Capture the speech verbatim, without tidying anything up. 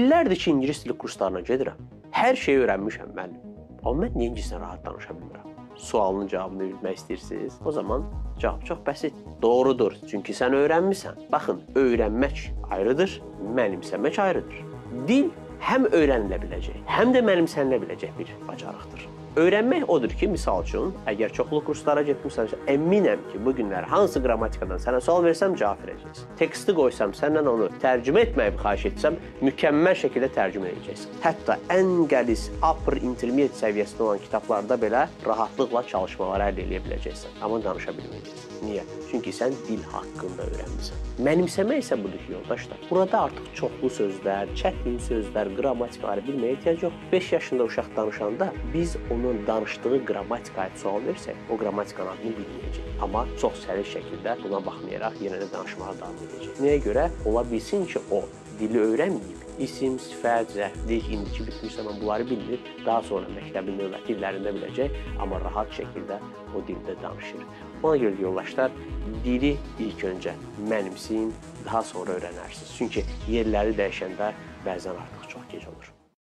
İllərdir ki, ingilis dili kurslarına gedirəm. Hər şeyi öyrənmişəm, müəllim. Amma mən niyə ingiliscə rahat danışa bilmirəm? Sualının cavabını bilmək istəyirsiniz. O zaman cavab çox bəsit. Doğrudur, çünki sən öyrənmisən. Baxın, öyrənmək ayrıdır, mənimsəmək ayrıdır. Dil həm öyrənilə biləcək, həm də mənimsənilə biləcək bir bacarıqdır. Öyrənmək odur ki, misal üçün, əgər çoxlu kurslara getmişsən, əminəm ki, bu günlər hansı qramatikadan sənə sual versəm, cavab verəcəksin. Teksti qoysam, səndən onu tərcümə etməyi xahiş etsəm, mükəmməl şəkildə tərcümə edəcəksin. Hətta ən qəliz, upper intermediate səviyyəsində olan kitablarda belə rahatlıqla çalışmaları əldə edə biləcəksin. Amma danışa bilməyəcəksin. Niyə? Çünki sən dil haqqında öyrənmisən. Mənimsəmək isə budur ki, yoldaşlar, burada artıq çoxlu sözlər, çətin sözlər, qramatikaları bilməyə ehtiyac yox. beş yaşında uşaq danışanda biz onun danışdığı qramatikaya sual versək, o qramatikanın adını bilməyəcək. Amma çox səliq şəkildə buna baxmayaraq yenə də danışmağa davam edəcək. Nəyə görə? Ola bilsin ki, o dili öyrənməyib. İsim, sifət, zərflik, indiki bitmiş zaman bunları bilir, daha sonra məktəbin növbəti illərində biləcək, amma rahat şəkildə o dildə danışır. Ona görə yoldaşlar, dili ilk öncə mənimsin, daha sonra öyrənərsiniz. Çünki yerləri dəyişəndə bəzən artıq çox gec olur.